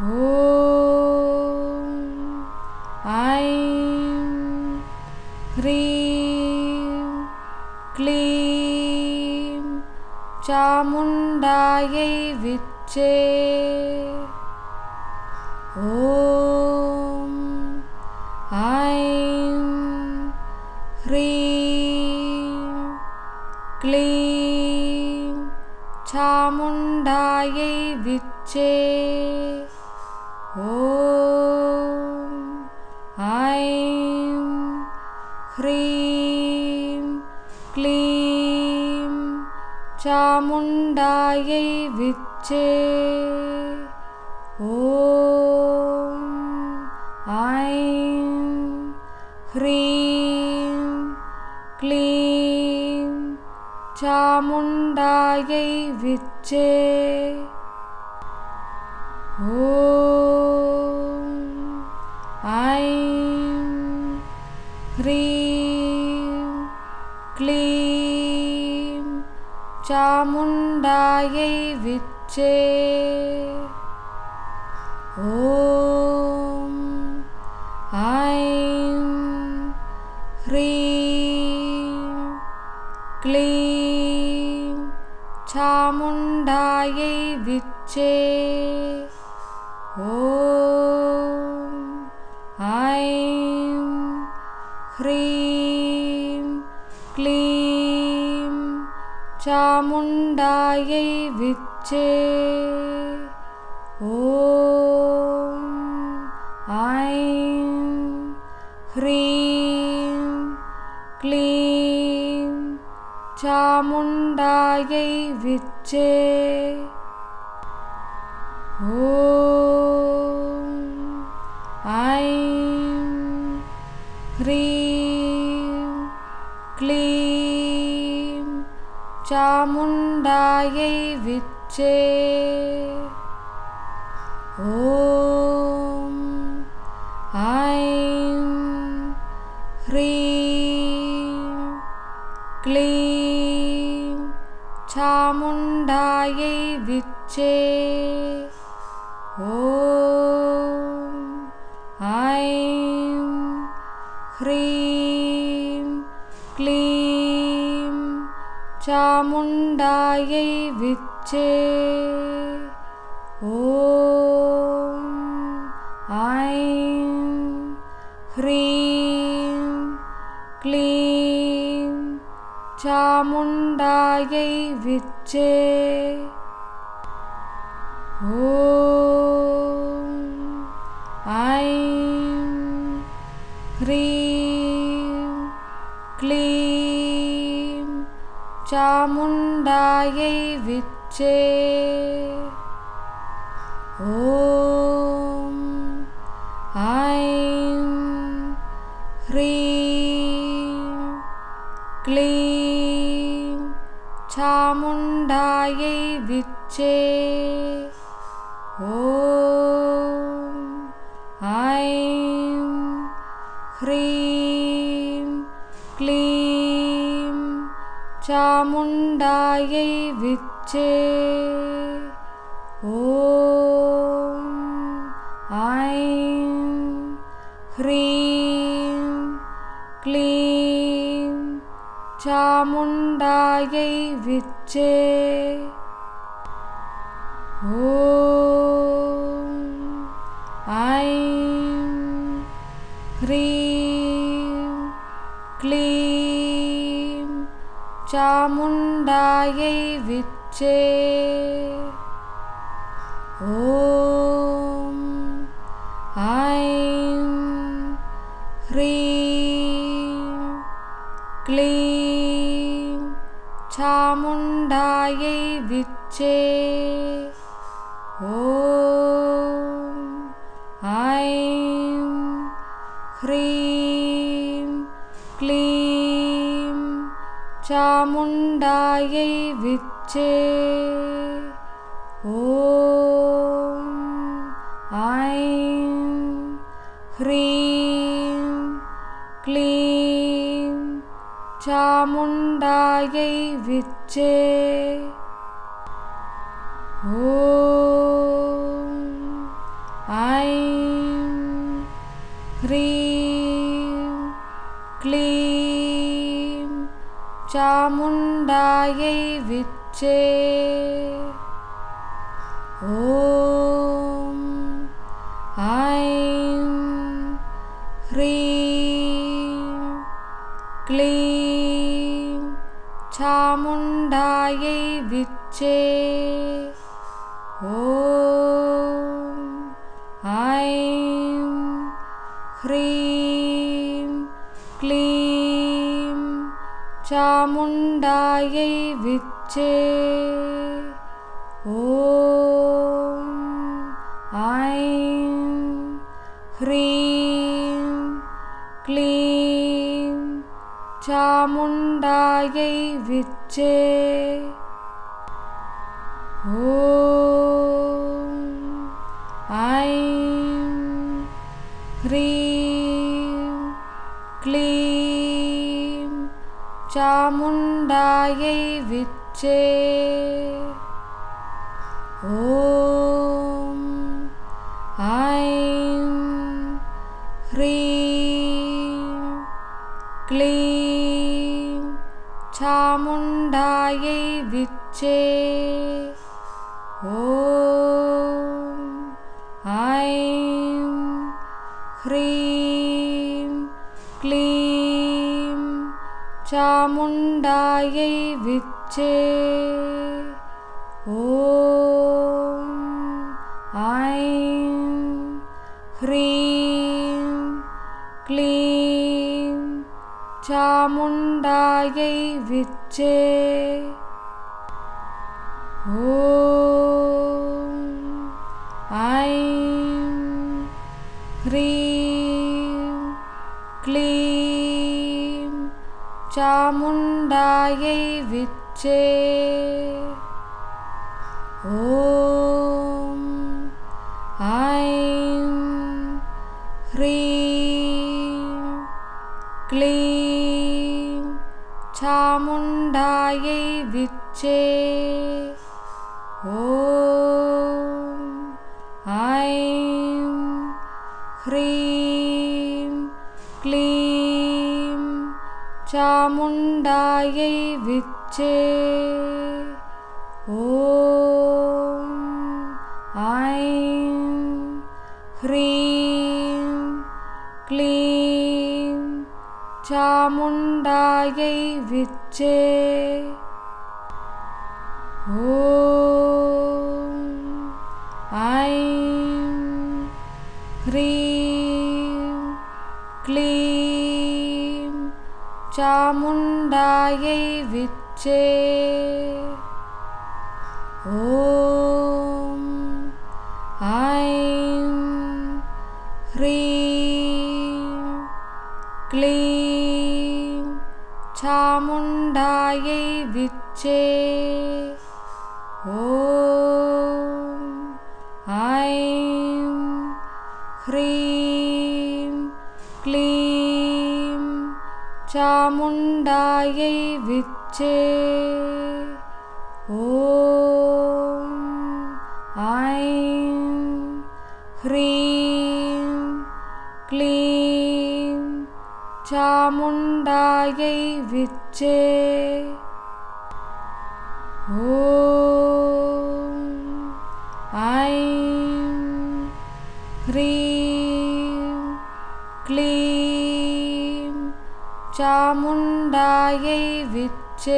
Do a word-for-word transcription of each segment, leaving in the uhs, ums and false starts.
Om, Aim, Hreem, Kleem, Chamundaye Vitche. Om, Aim, Hreem, Kleem, Chamundaye Vitche. Om, Aim, Hreem, Kleem, Chamundaye Vitche. Om, Aim, Hreem, Kleem, Chamundaye Vitche. Om, Aim, Hreem, Kleem, Chamundaye Vitche. Om, Aim, Hreem, Kleem, Chamundaye Vitche. Om, Aim, Hreem, Kleem, Chamundaye Vitche. Om, Aim, Hreem, Kleem, Chamundaye Vitche. Om, Aim, Hreem, Kleem, Chamundaye Vitche. Om, Aim, Hreem, Kleem, Chamundaye Vitche. Om, Aim, Hreem, Kleem, Chamundaye Vitche. Om, Aim, Hreem, Kleem, Chamundaye Vitche. Om, Aim, Hreem, Kleem, Chamundaye Vitche. Om, Aim, Hreem, Kleem, Chamundaye Vitche. Om, Aim, Hreem, Kleem, Chamundaye Vitche. Om, Aim, Hreem, Kleem, Chamundaye Vitche. Om, Aim, Hreem, Kleem, Chamundaye Vitche. Om, Aim, Hreem, Kleem, Chamundaye Vitche. Om, Aim, Hreem, Kleem, Chamundaye Vitche. Om, Aim, Hreem, Kleem, Chamundaye Vitche. Om, Hreem, Kleem, Chamundaye Vitche. Om, Aim, Hreem, Kleem, Chamundaye Vitche. Om, Aim, Hreem, Kleem, Chamundaye Vitche. Om, Aim, Hreem, Kleem, Chamundaye Vitche. Om, Aim, Hreem, Kleem, Chamundaye Vitche. Om, Aim, Hreem, Kleem, Chamundaye Vitche. Om, Aim, Hreem, Kleem, Chamundaye Vitche. Om, Aim, Hreem, Kleem, Chamundaye Vitche. Om, Aim, Hreem, Kleem, Chamundaye Vitche. Om, Aim, Hreem, Kleem, Chamundaye Vitche. Om, Aim, Hreem, Kleem, Chamundaye Vitche. Om, Aim, Hreem, Kleem, Chamundaye Vitche. Om, Aim, Hreem, Kleem, Chamundaye Vitche. Om, Aim, Hreem, Kleem, Chamundaye Vitche.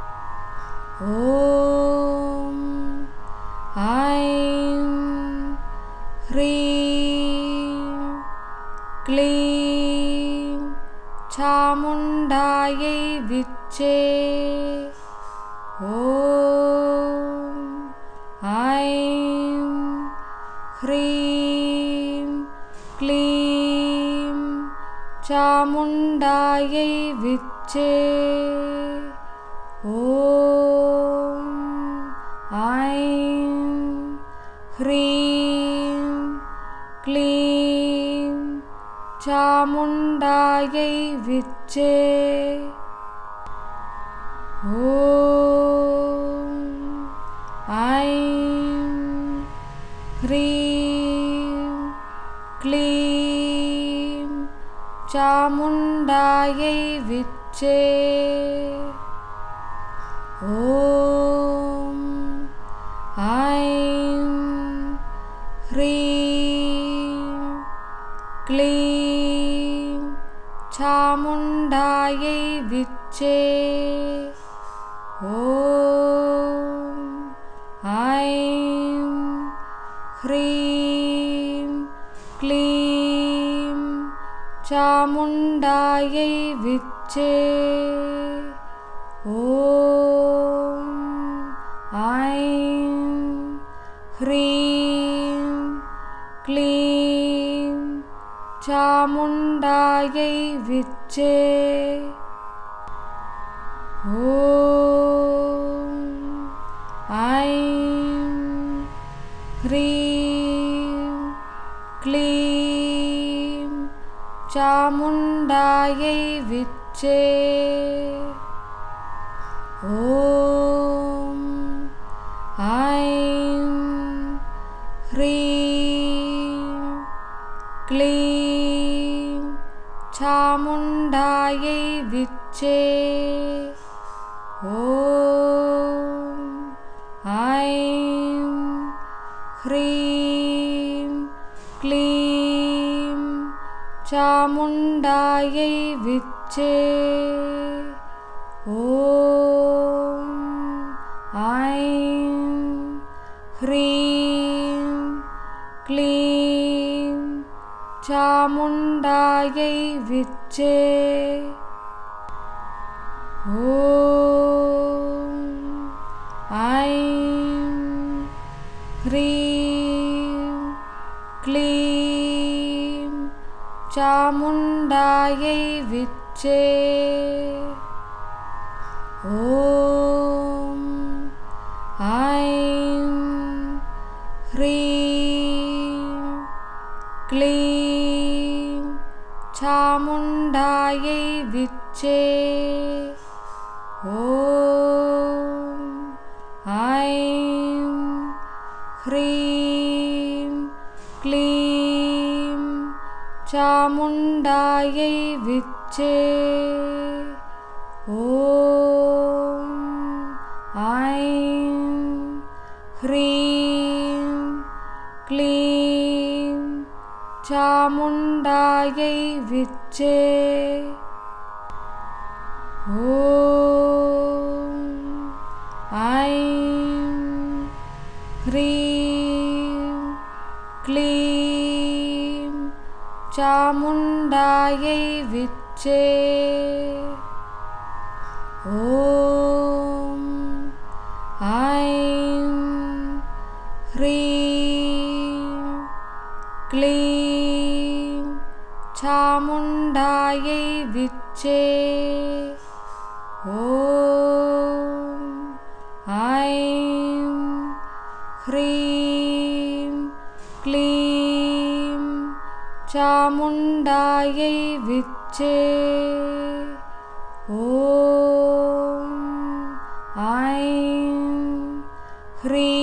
Om, Aim, Hreem, Kleem, Chamundaye Vitche. Om, Aim, Hreem, Kleem, Chamundaye Vitche. Om, Aim, Hreem, Kleem, Chamundaye Vitche. Om, Aim, Hreem, Kleem, Chamundaye Vitche. Om, Aim, Hreem, Kleem, Chamundaye Vitche. Om, Aim, Hreem, Kleem, Chamundaye Vitche. Om, Aim, Hreem, Kleem, Chamundaye Vitche. Om, Aim, Hreem, Kleem, Chamundaye Vitche. Om, Aim, Hreem, Kleem, Chamundaye Vitche. Om, Aim, Hreem, Kleem, Chamundaye Vitche. Om, Aim, Hreem, Kleem, Chamundaye Vitche. Om, Aim, Hreem, Kleem, Chamundaye Vitche. Om, Aim, Hreem, Kleem, Chamundaye Vitche. Om, Aim, Hreem, Kleem, Chamundaye Vitche. Om, Aim, Hreem, Kleem, Chamundaye Vitche. Om, Aim, Hreem, Kleem, Chamundaye Vitche. Om, Aim, Hreem, Kleem, Chamundaye Vitche. Om, Aim, Hreem, Kleem, Chamundaye Vitche. Om, Aim, Hreem, Kleem, Chamundaye Vitche. Om,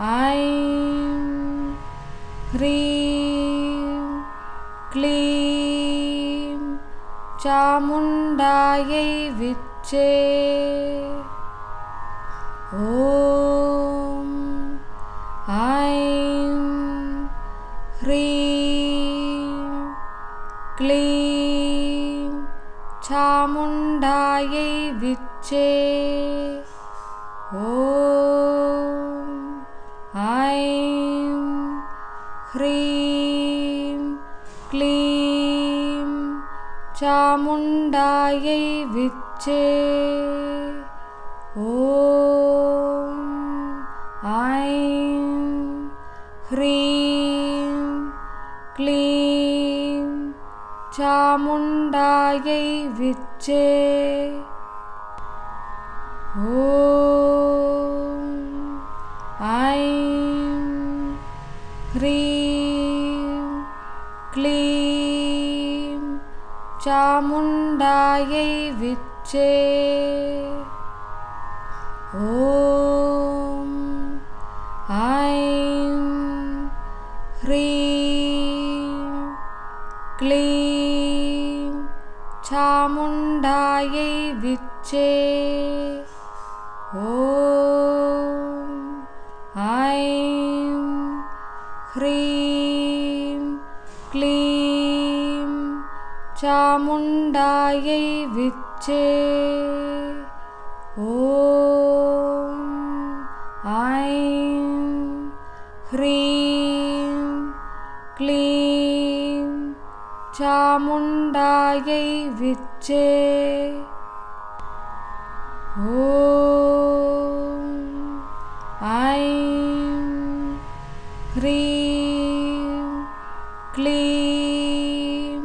Aim, Hreem, Kleem, Chamundaye Vitche. Om, Aim, Hreem, Kleem, Chamundaye Vitche. Om, Aim, Hreem, Kleem, Chamundaye Vitche. Om, Aim, Hreem, Kleem, Chamundaye Vitche. Om, Aim, Hreem, Kleem, Chamundaye Vitche. Om, Aim, Hreem, Kleem, Chamundaye Vitche. Om, Aim, Hreem, Kleem, Chamundaye Vitche. Om, Aim, Hreem, Kleem, Chamundaye Vitche. Vitche. Om, Aim, Hreem, Kleem, Chamundaye Vitche. Om, Aim, Hreem, Kleem, Chamundaye Vitche. Om, Aim, Hreem, Kleem, Chamundaye Vitche. Om, Aim, Hreem, Kleem,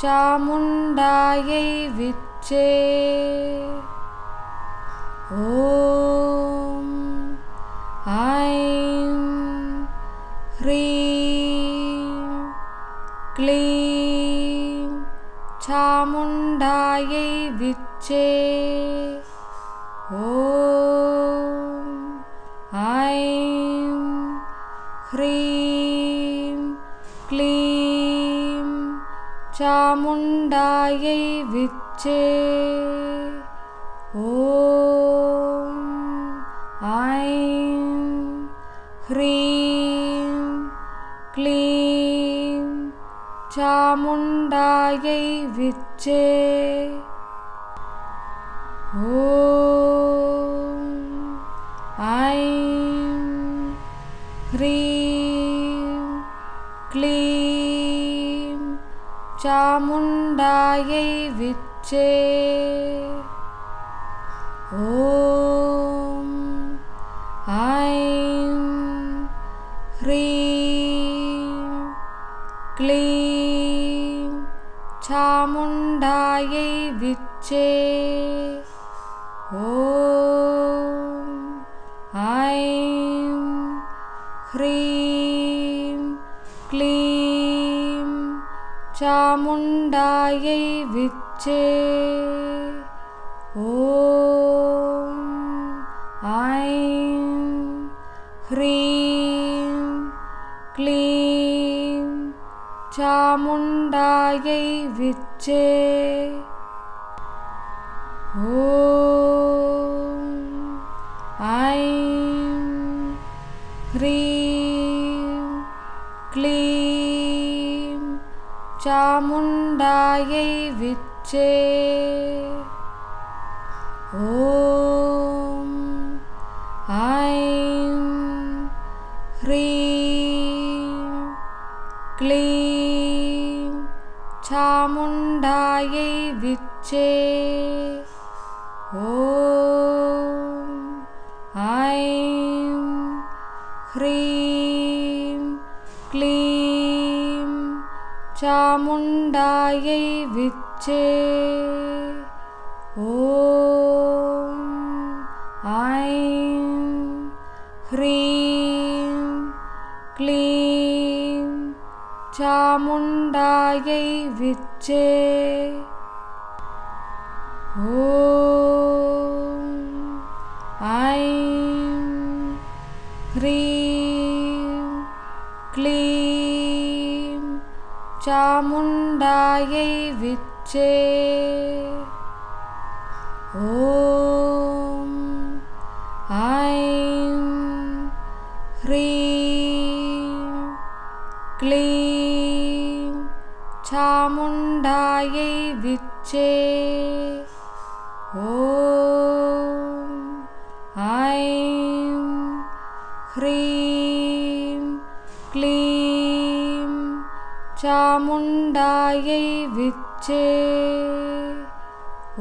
Chamundaye Vitche. Om, Aim, Hreem, Kleem, Chamundaye Vitche. Om, Aim, Hreem, Kleem, Chamundaye Vitche. Om, Aim, Hreem, Kleem, Chamundaye Vitche. Om, Aim, Hreem, Kleem, Chamundaye Vitche. Om, Aim, Hreem, Kleem, Chamundaye Vitche. Om, Aim, Hreem, Kleem, Chamundaye Vitche. Om, Aim, Hreem, Kleem, Chamundaye Vitche. Om, Aim, Hreem, Kleem, Chamundaye Vitche. Om, Aim, Hreem, Kleem, Chamundaye Vitche. Om, Aim, Hreem, Kleem, Chamundaye Vitche. Om, Aim, Hreem, Kleem, Chamundaye Vitche.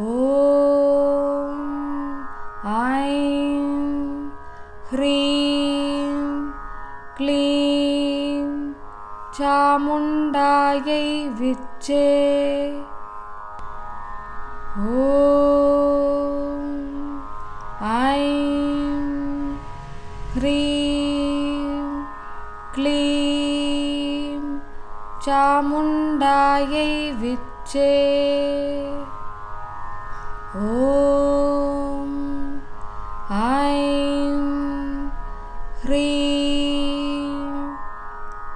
Om, Aim, Hreem, Kleem, Chamundaye Vitche. Om, Aim, Hreem, Kleem, Chamundaye Vitche. Om, Aim, Hreem, Kleem, Chamundaye Vitche. Om, Aim, Hreem, Kleem, Chamundaye Vitche. Om, Aim, Hreem, Kleem, Chamundaye Vitche. Om, Aim, Hreem,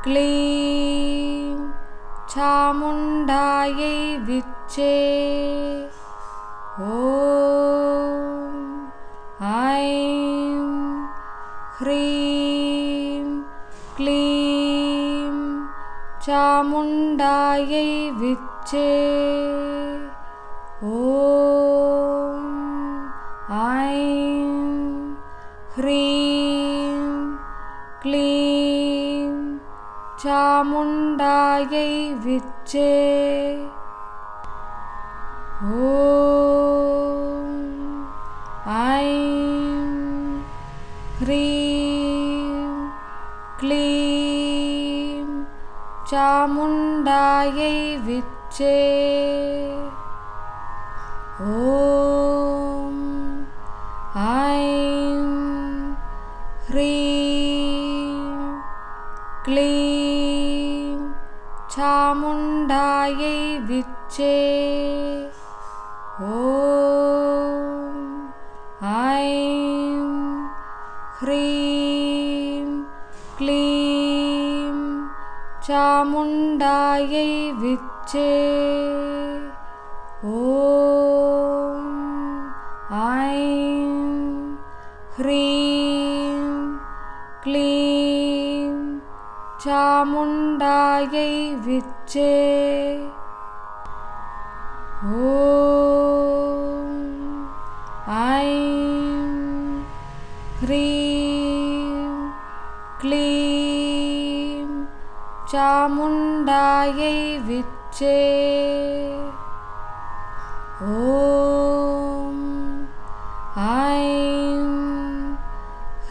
Kleem, Chamundaye Vitche. Om, Aim, Hreem, Kleem, Chamundaye Vitche. Om, Aim, Hreem, Kleem, Chamundaye Vitche. Om, Aim, Hreem, Kleem, Chamundaye Vitche. Om, Aim, Hreem, Kleem, Chamundaye Vitche. Om, Aim, Hreem, Kleem, Chamundaye Vitche. Om, Aim, Hreem, Kleem, Chamundaye Vitche. Om, Aim,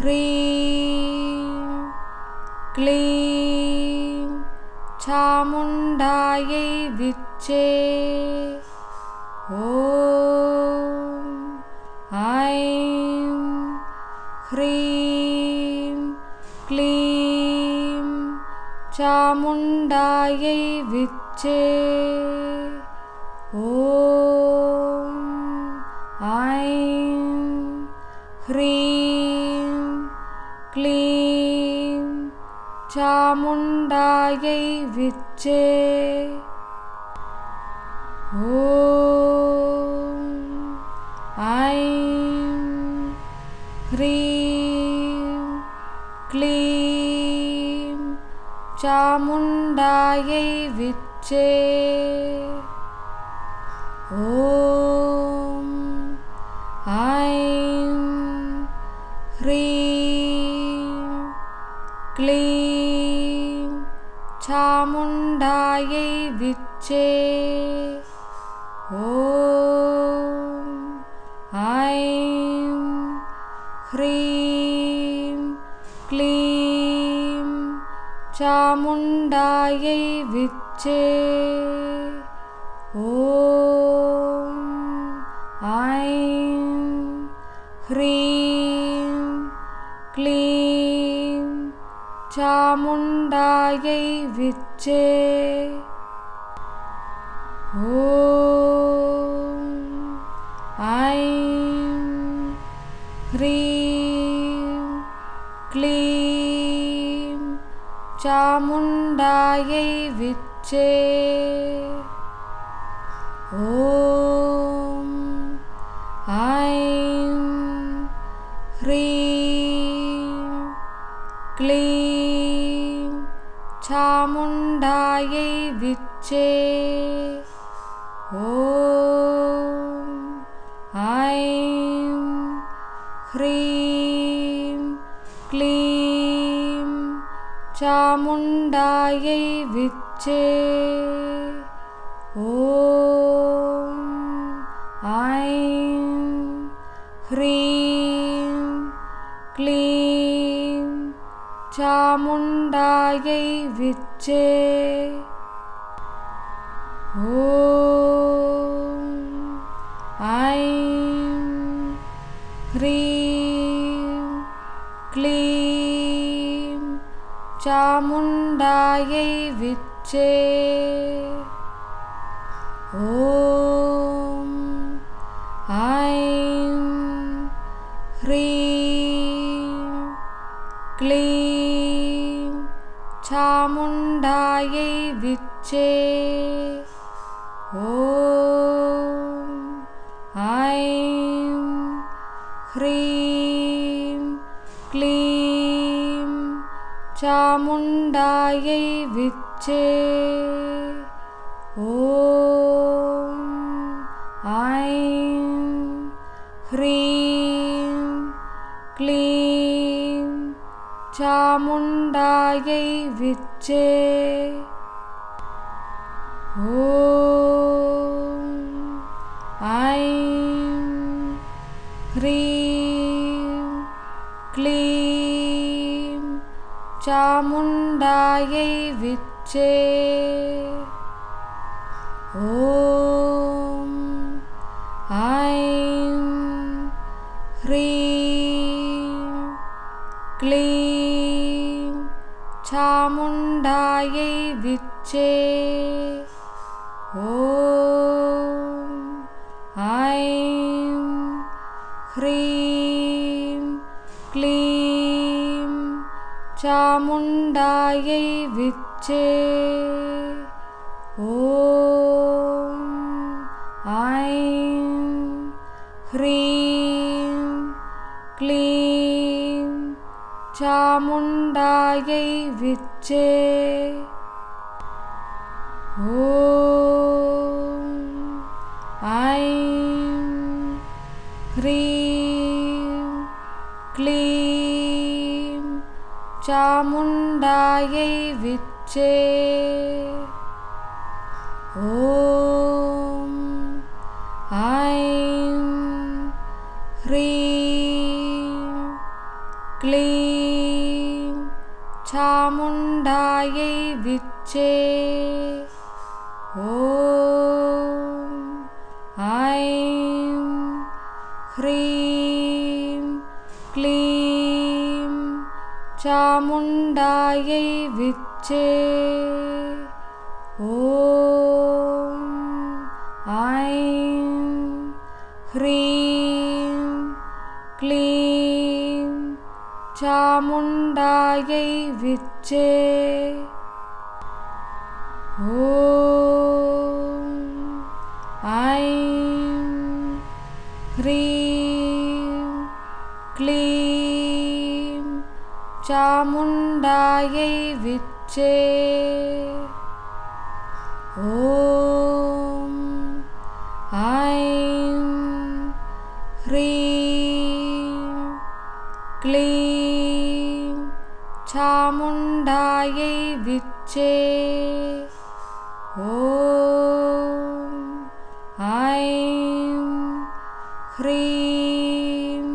Hreem, Kleem, Chamundaye Vitche. Om, Aim, Hreem, Kleem, Chamundaye Vitche. Om, Aim, Hreem, Kleem, Chamundaye Vitche. Om, Aim, Hreem, Kleem, Chamundaye Vitche. Om, Aim, Hreem, Kleem, Chamundaye Vitche. Om, Aim, Hreem, Kleem, Chamundaye Vitche. Om, Aim, Hreem, Kleem, Chamundaye Vitche. Om, Aim, Hreem, Kleem, Chamundaye Vitche. Om, Aim, Hreem, Kleem, Chamundaye Vitche. Om, Aim, Hreem, Kleem, Chamundaye Vitche. Om, Aim, Hreem, Kleem, Chamundaye Vitche. Om, Aim, Hreem, Kleem, Chamundaye Vitche. Om, Aim, Hreem, Kleem, Chamundaye Vitche. Om, Aim, Hreem, Kleem, Chamundaye Vitche. Om, Aim, Hreem, Kleem, Chamundaye Vitche. Om, Aim, Hreem, Kleem, Chamundaye Vitche. Om, Aim, Hreem, Kleem, Chamundaye Vitche. Om, Aim, Hreem, Kleem, Chamundaye Vitche. Om, Aim, Hreem, Kleem, Chamundaye Vitche. Om, Aim, Hreem, Kleem, Chamundaye Vitche. Om, Aim, Hreem, Kleem, Chamundaye Vitche. Om, Aim, Hreem, Kleem, Chamundaye Vitche. Om, Aim, Hreem, Kleem, Chamundaye Vitche. Om, Aim, Hreem, Kleem, Chamundaye Vitche. Om, Aim, Hreem,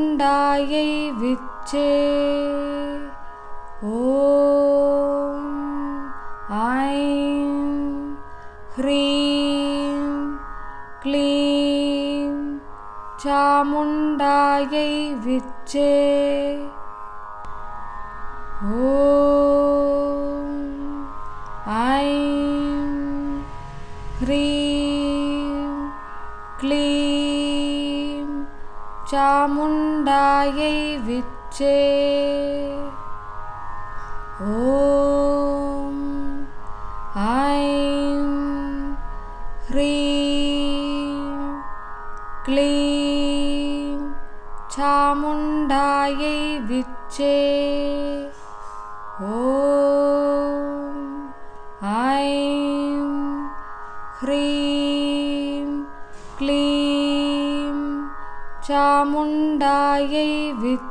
Kleem, Chamundaye Vitche. Om, Aim, Hreem, Kleem, Chamundaye Vitche. Om, Aim, Hreem, Kleem, Chamundaye Vitche. Om, Aim, Hreem, Kleem, Chamundaye Vitche. Om, Aim, Hreem, Kleem, Chamundaye Vitche.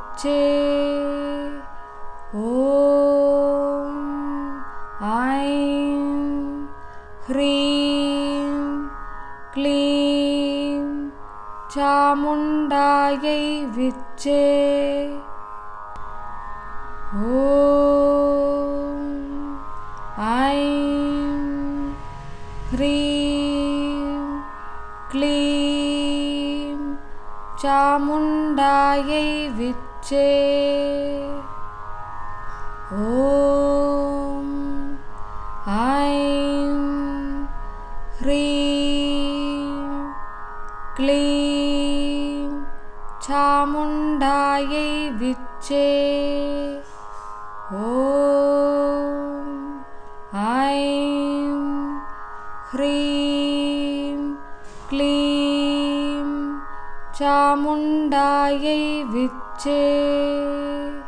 Om, Aim, Hreem, Kleem, Chamundaye Vitche. Om, Aim, Hreem, Kleem, Chamundaye Vitche. Om, Aim, Hreem, Kleem, Chamundaye Vitche. Om, Aim, Hreem, Kleem, Chamundaye Vitche. Om, Aim, Hreem. Kleem, Chamundaye Vitche. Om, Aim, Hreem, Kleem, Chamundaye Vitche.